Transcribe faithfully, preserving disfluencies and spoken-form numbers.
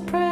prayer.